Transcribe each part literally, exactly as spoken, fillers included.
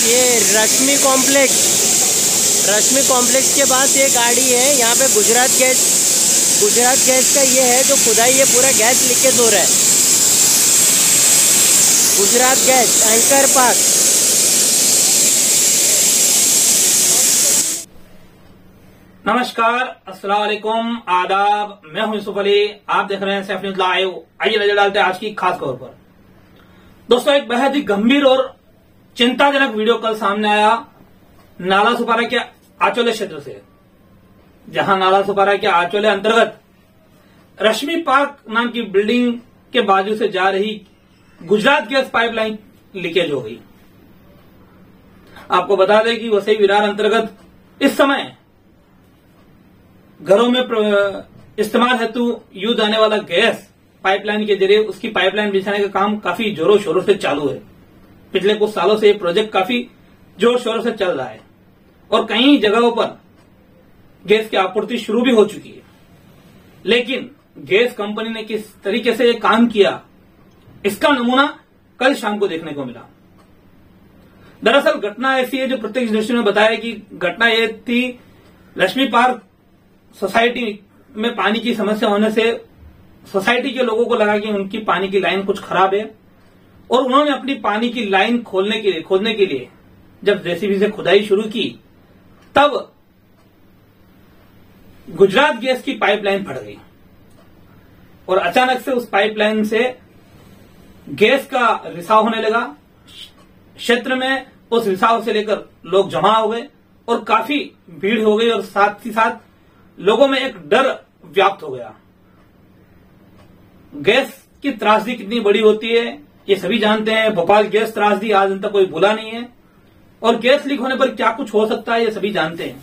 ये रश्मि कॉम्प्लेक्स, रश्मि कॉम्प्लेक्स के पास ये गाड़ी है। यहाँ पे गुजरात गैस, गुजरात गैस का ये है जो खुदाई, ये पूरा गैस लीकेज हो रहा है। Gujarat gas anchor park. नमस्कार, अस्सलाम वालेकुम, आदाब। मैं हूं यूसुफ अली, आप देख रहे हैं सेफ न्यूज लाइव। आइए नजर डालते हैं आज की खास खबर पर। दोस्तों, एक बेहद ही गंभीर और चिंताजनक वीडियो कल सामने आया नालासोपारा के आचोले क्षेत्र से, जहां नालासोपारा के आचोले अंतर्गत रश्मि पार्क नाम की बिल्डिंग के बाजू से जा रही गुजरात गैस पाइपलाइन लीकेज हो गई। आपको बता दें कि वसई विरार अंतर्गत इस समय घरों में इस्तेमाल हेतु यूज आने वाला गैस पाइपलाइन के जरिए उसकी पाइपलाइन बिछाने का काम काफी जोरों शोरों से चालू है। पिछले कुछ सालों से ये प्रोजेक्ट काफी जोर शोरों से चल रहा है और कई जगहों पर गैस की आपूर्ति शुरू भी हो चुकी है। लेकिन गैस कंपनी ने किस तरीके से ये काम किया, इसका नमूना कल शाम को देखने को मिला। दरअसल घटना ऐसी है जो प्रत्यक्ष दृष्टि ने बताया कि घटना ये थी, रश्मि पार्क सोसाइटी में पानी की समस्या होने से सोसाइटी के लोगों को लगा कि उनकी पानी की लाइन कुछ खराब है और उन्होंने अपनी पानी की लाइन खोलने के लिए खोदने के लिए जब जेसीबी से खुदाई शुरू की, तब गुजरात गैस की पाइपलाइन फट गई और अचानक से उस पाइपलाइन से गैस का रिसाव होने लगा। क्षेत्र में उस रिसाव से लेकर लोग जमा हो गए और काफी भीड़ हो गई और साथ ही साथ लोगों में एक डर व्याप्त हो गया। गैस की त्रासदी कितनी बड़ी होती है ये सभी जानते हैं। भोपाल गैस त्रासदी आज तक कोई भूला नहीं है और गैस लीक होने पर क्या कुछ हो सकता है ये सभी जानते हैं।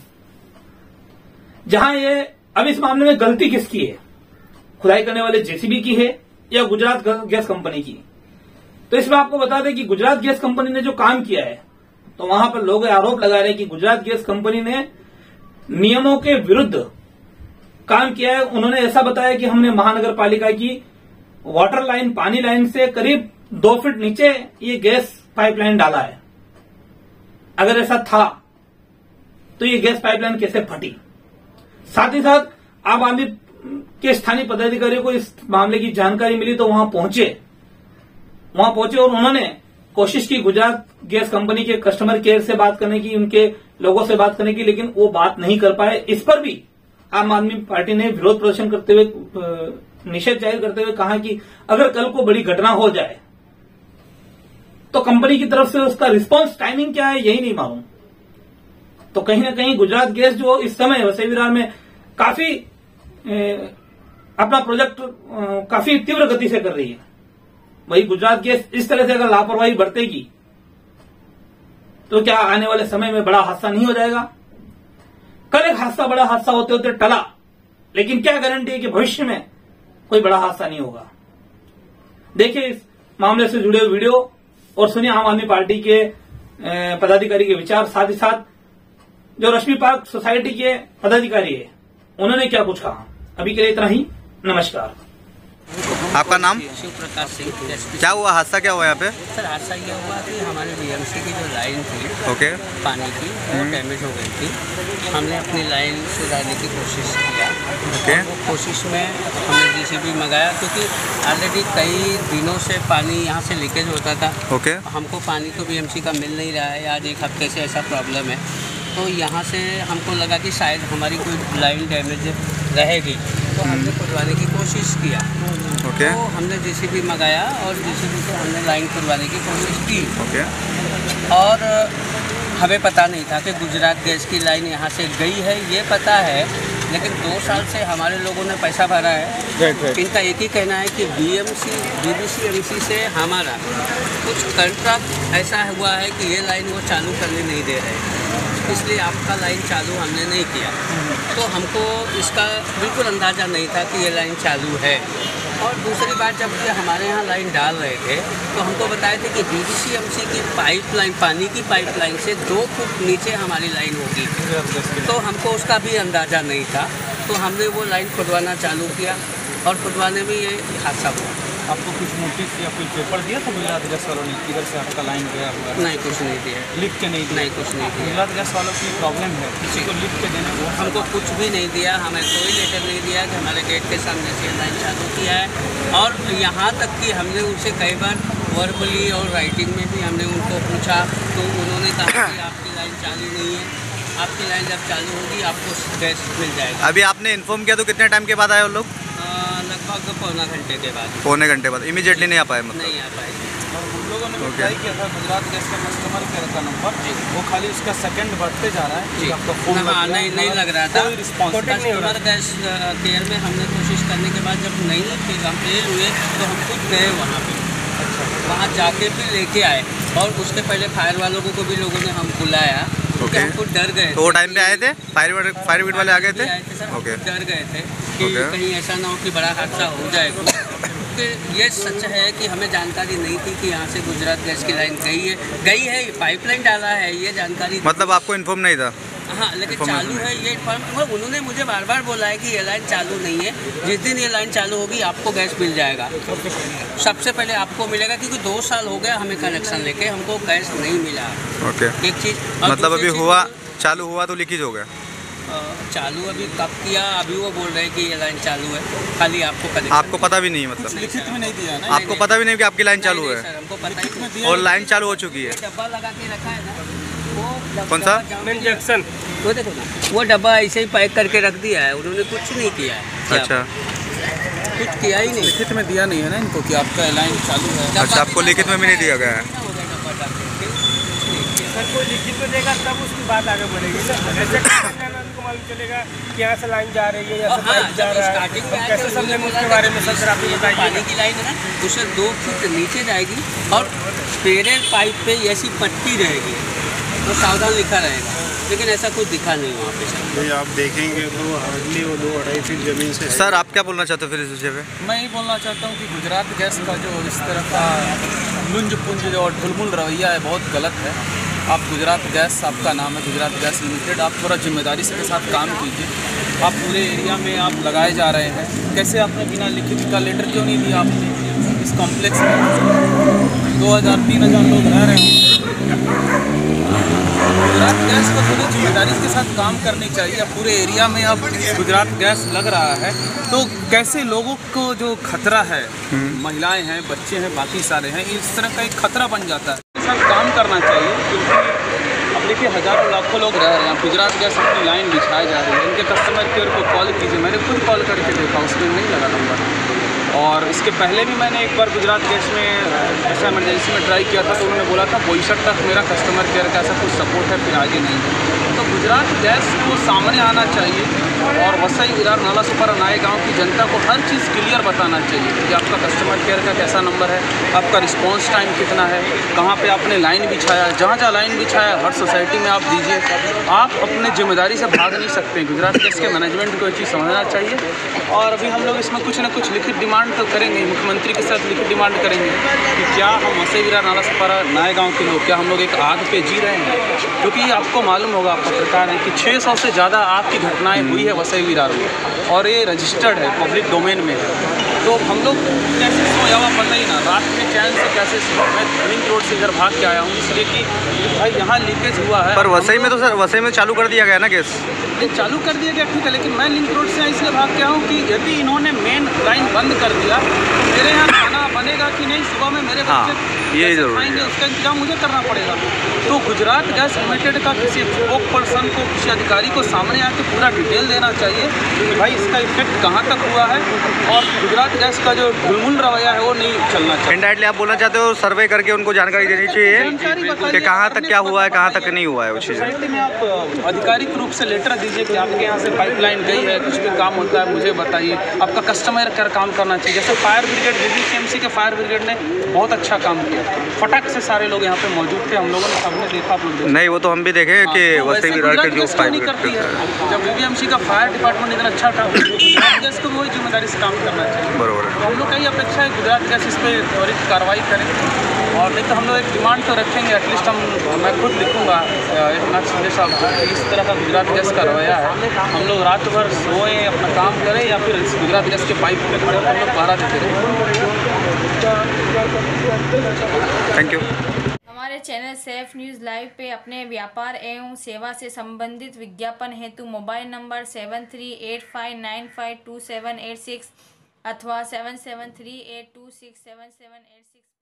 जहां ये अब इस मामले में गलती किसकी है, खुदाई करने वाले जेसीबी की है या गुजरात गैस कंपनी की? तो इसमें आपको बता दें कि गुजरात गैस कंपनी ने जो काम किया है, तो वहां पर लोग आरोप लगा रहे हैं कि गुजरात गैस कंपनी ने नियमों के विरुद्ध काम किया है। उन्होंने ऐसा बताया कि हमने महानगर पालिका की वाटर लाइन, पानी लाइन से करीब दो फीट नीचे ये गैस पाइपलाइन डाला है। अगर ऐसा था तो ये गैस पाइपलाइन कैसे फटी? साथ ही साथ आम आदमी के स्थानीय पदाधिकारियों को इस मामले की जानकारी मिली तो वहां पहुंचे वहां पहुंचे और उन्होंने कोशिश की गुजरात गैस कंपनी के कस्टमर केयर से बात करने की, उनके लोगों से बात करने की, लेकिन वो बात नहीं कर पाए। इस पर भी आम आदमी पार्टी ने विरोध प्रदर्शन करते हुए, निषेध जाहिर करते हुए कहा कि अगर कल को बड़ी घटना हो जाए तो कंपनी की तरफ से उसका रिस्पांस टाइमिंग क्या है यही नहीं मालूम। तो कहीं ना कहीं गुजरात गैस जो इस समय वसई विरार में काफी ए, अपना प्रोजेक्ट काफी तीव्र गति से कर रही है, वही गुजरात गैस इस तरह से अगर लापरवाही बरतेगी तो क्या आने वाले समय में बड़ा हादसा नहीं हो जाएगा? कल एक हादसा, बड़ा हादसा होते होते टला, लेकिन क्या गारंटी है कि भविष्य में कोई बड़ा हादसा नहीं होगा? देखिए इस मामले से जुड़े वीडियो और सुनिए आम आदमी पार्टी के पदाधिकारी के विचार, साथ ही साथ जो रश्मि पार्क सोसाइटी के पदाधिकारी है उन्होंने क्या कुछ कहा। अभी के लिए इतना ही, नमस्कार। आपका नाम? शिव प्रकाश सिंह। क्या हुआ, हादसा क्या हुआ यहाँ पे? सर, हादसा क्या हुआ कि हमारे बीएमसी की जो लाइन थी ओके पानी की, वो डैमेज हो गई थी। हमने अपनी लाइन सुधारने की कोशिश किया, ओके कोशिश में हमने जेसीबी मंगाया क्योंकि ऑलरेडी कई दिनों से पानी यहाँ से लीकेज होता था। ओके, हमको पानी तो बीएमसी का मिल नहीं रहा है, आज एक हफ्ते से ऐसा प्रॉब्लम है। तो यहाँ से हमको लगा कि शायद हमारी कोई लाइन डैमेज रहेगी, तो हमने खुलवाने की कोशिश किया। ओके, तो हमने जेसीबी मंगाया और जेसीबी से हमने लाइन खुलवाने की कोशिश की। ओके, और हमें पता नहीं था कि गुजरात गैस की लाइन यहाँ से गई है, ये पता है, लेकिन दो साल से हमारे लोगों ने पैसा भरा है। इनका एक ही कहना है कि बीएमसी, बीबीसीएमसी से हमारा कुछ कंट्रैक्ट ऐसा हुआ है कि ये लाइन वो चालू करने नहीं दे रहे, इसलिए आपका लाइन चालू हमने नहीं किया। तो हमको इसका बिल्कुल अंदाज़ा नहीं था कि ये लाइन चालू है। और दूसरी बात, जब ये हमारे यहाँ लाइन डाल रहे थे तो हमको बताए थे कि बीबीसीएमसी की पाइपलाइन, पानी की पाइपलाइन से दो फुट नीचे हमारी लाइन होगी, तो हमको उसका भी अंदाज़ा नहीं था। तो हमने वो लाइन खुदवाना चालू किया और खुदवाने में ये हादसा हुआ। आपको कुछ नोटिस या कोई पेपर दिया था गुजरात गैस वालों ने इधर से आपका लाइन गया हुआ? नहीं, कुछ नहीं दिया, लिख के नहीं दिया, नहीं कुछ नहीं दिया। गुजरात गैस वालों की प्रॉब्लम है, किसी को लिख के देने को हमको कुछ भी नहीं दिया, हमें कोई लेटर नहीं दिया कि हमारे गेट के सामने से लाइन चालू किया है। और यहाँ तक कि हमने उनसे कई बार वर्बली और राइटिंग में भी हमने उनको पूछा तो उन्होंने कहा कि आपकी लाइन चालू नहीं है, आपकी लाइन जब चालू होगी आपको गैस मिल जाएगा। अभी आपने इन्फॉर्म किया तो कितने टाइम के बाद आए वो लोग? लगभग पौना घंटे के बाद। पौने घंटे बाद इमीडिएटली नहीं आ पाए? मतलब नहीं आ पाए। और हम लोगों ने ट्राई किया था गुजरात गैस का कस्टमर केयर का नंबर, वो खाली उसका सेकंड बढ़ते जा रहा है जी। आपका फोन नहीं नहीं लग रहा था, कस्टमर गैस केयर में हमने कोशिश करने के बाद जब नहीं फेल हुए तो हम खुद गए वहाँ पर, वहाँ जाके भी लेके आए। और उसके पहले फायर वालों को भी लोगों ने हम बुलाया, ओके okay. डर गए तो वो टाइम पे आए थे, फायर फायर ब्रिगेड वाले आ गए थे, ओके डर गए थे कि okay. कहीं ऐसा ना हो कि बड़ा हादसा हो जाए। कि ये सच है कि हमें जानकारी नहीं थी कि यहाँ से गुजरात गैस की लाइन गई है, गई है पाइपलाइन डाला है, ये जानकारी मतलब आपको इन्फॉर्म नहीं था? हाँ, लेकिन चालू है ये फॉर्म। उन्होंने मुझे बार बार बोला है कि ये लाइन चालू नहीं है, जिस दिन ये लाइन चालू होगी आपको गैस मिल जाएगा, सबसे पहले आपको मिलेगा, क्योंकि दो साल हो गया हमें कनेक्शन लेके, हमको गैस नहीं मिला। Okay okay. एक चीज़ मतलब अभी हुआ चालू हुआ तो लीकेज हो गया। चालू अभी कब किया? अभी वो बोल रहे हैं कि ये लाइन चालू है, खाली आपको आपको पता भी नहीं है, मतलब लिखित में नहीं दिया ना, आपको पता भी नहीं कि आपकी लाइन चालू है? हमको पता, और लाइन चालू हो चुकी है। डब्बा लगा के रखा है ना, कौन सा इंजेक्शन, वो देखो वो डब्बा ऐसे ही पैक करके रख दिया है, उन्होंने कुछ नहीं किया है। अच्छा, कुछ किया ही नहीं, लिखित में दिया नहीं है ना इनको कि आपका लाइन चालू है। अच्छा, आपको लिखित में भी नहीं दिया गया है? सर, कोई लिखित में देगा तब उसकी बात आगे बढ़ेगी ना, चलेगा कि यहाँ से लाइन जा रही है या सब जा रहा है। कैसे समझे उसके बारे में? सर आप बताइए, पानी की लाइन है ना, उससे दो फीट नीचे जाएगी और स्पेयर पाइप पे ऐसी पट्टी रहेगी तो सावधान लिखा रहेगा, लेकिन ऐसा कुछ दिखा नहीं वहाँ पे। नहीं, आप देखेंगे तो हार्डली वो दो अढ़ाई फीट जमीन से। सर आप क्या बोलना चाहते हो फिर इस विषय पे? मैं ये बोलना चाहता हूँ कि गुजरात गैस का जो इस तरह का लुंज पुंज और ढुलमुल रवैया है, बहुत गलत है। आप गुजरात गैस, आपका नाम है गुजरात गैस लिमिटेड, आप थोड़ा जिम्मेदारी से के साथ काम कीजिए। आप पूरे एरिया में आप लगाए जा रहे हैं, कैसे आपने बिना लिखित का लेटर क्यों नहीं दिया? आपने इस कॉम्प्लेक्स में दो हज़ार तीन हज़ार लोग रह रहे हैं। गुजरात गैस को थोड़ी जिम्मेदारी के साथ काम करनी चाहिए। पूरे एरिया में अब गुजरात गैस लग रहा है तो कैसे लोगों को जो खतरा है, महिलाएं हैं, बच्चे हैं, बाकी सारे हैं, इस तरह का एक खतरा बन जाता है। साथ काम करना चाहिए क्योंकि अब देखिए हज़ारों लाखों लोग रह रहे हैं। गुजरात गैस अपनी लाइन बिछाए जा रही है, इनके कस्टमर केयर को कॉल कीजिए, मैंने खुद कॉल करके देखा, उसमें नहीं लगा नंबर। और इसके पहले भी मैंने एक बार गुजरात गैस में ऐसा इमरजेंसी में ट्राई किया था तो उन्होंने बोला था बोईसठ तक मेरा कस्टमर केयर का ऐसा कुछ सपोर्ट है, फिर आगे नहीं। तो गुजरात गैस को सामने आना चाहिए और वसई विरार नालासोपारा नाए गाँव की जनता को हर चीज़ क्लियर बताना चाहिए कि आपका कस्टमर केयर का कैसा नंबर है, आपका रिस्पॉन्स टाइम कितना है, कहाँ पर आपने लाइन बिछाया। जहाँ जहाँ लाइन बिछाया हर सोसाइटी में आप दीजिए, आप अपने जिम्मेदारी से भाग नहीं सकते। गुजरात गैस के मैनेजमेंट को ये चीज़ समझना चाहिए। और अभी हम लोग इसमें कुछ ना कुछ लिखित डिमांड तो करेंगे, मुख्यमंत्री के साथ लिखित डिमांड करेंगे कि क्या हम वसई विरार नालासोपारा नाए गाँव के लोग, क्या हम लोग एक आग पे जी रहे हैं? क्योंकि आपको मालूम होगा, आप पत्रकार हैं, कि छह सौ से ज़्यादा आग की घटनाएं हुई है वसई विरार में और ये रजिस्टर्ड है, पब्लिक डोमेन में है। तो हम लोग कैसे सो या पता ही ना, रात में चैन से कैसे सो। मैं रिंग रोड से इधर भाग के आया हूँ इसलिए कि भाई यहाँ लीकेज हुआ है। पर वसई में तो सर, वसई में चालू कर दिया गया ना गैस? ये चालू कर दिया गया ठीक है, लेकिन मैं लिंक रोड से इसलिए भाग के आया हूँ कि यदि इन्होंने मेन लाइन बंद कर दिया मेरे यहाँ खाना बनेगा कि नहीं, सुबह में मेरे बच्चे ये खाएंगे, उसका इंतजाम मुझे करना पड़ेगा। तो गुजरात गैस लिमिटेड का किसी स्पोक पर्सन को, किसी अधिकारी को सामने आके पूरा डिटेल देना चाहिए कि भाई इसका इफेक्ट कहाँ तक हुआ है, और गुजरात गैस का जो ढुलमुल रवैया है वो नहीं चलना चाहिए। इंडायरेक्टली आप बोलना चाहते हो सर्वे करके उनको जानकारी देनी चाहिए कि कहाँ तक क्या हुआ है, कहाँ तक नहीं हुआ है। उस चीज़ में आप आधिकारिक रूप से लेटर दीजिए कि आपके यहाँ से पाइपलाइन गई है, कुछ भी काम होता है मुझे बताइए, आपका कस्टमर केयर काम करना चाहिए। जैसे फायर ब्रिगेड, बीबीसीएमसी के फायर ब्रिगेड ने बहुत अच्छा काम किया, फटाक से सारे लोग यहाँ पे मौजूद थे, हम लोगों ने सबने देखा। आप लोग नहीं, वो तो हम भी देखे कि वसई विरार के जो फायर करती है, जब बीबीएमसी का फायर डिपार्टमेंट इतना अच्छा काम किया, इसको वही जिम्मेदारी से काम करना चाहिए। बराबर, हम लोग का ये अपेक्षा है गुजरात गैस इस पर त्वरित कार्रवाई करें, और नहीं तो हम लोग एक डिमांड तो रखेंगे, एटलीस्ट हम मैं खुद लिखूँगा एक नाथ शिंदे साहब को कि इस तरह का गुजरात गैस का रवैया है, हम लोग रात भर सोएं, अपना काम करें, या फिर गुजरात गैस के पाइप पे खड़े हम लोग पहरा देते रहें। Thank you. हमारे चैनल सेफ न्यूज़ लाइव पे अपने व्यापार एवं सेवा से संबंधित विज्ञापन हेतु mobile number seven three eight five nine five two seven eight six अथवा seven seven three eight two six seven seven eight six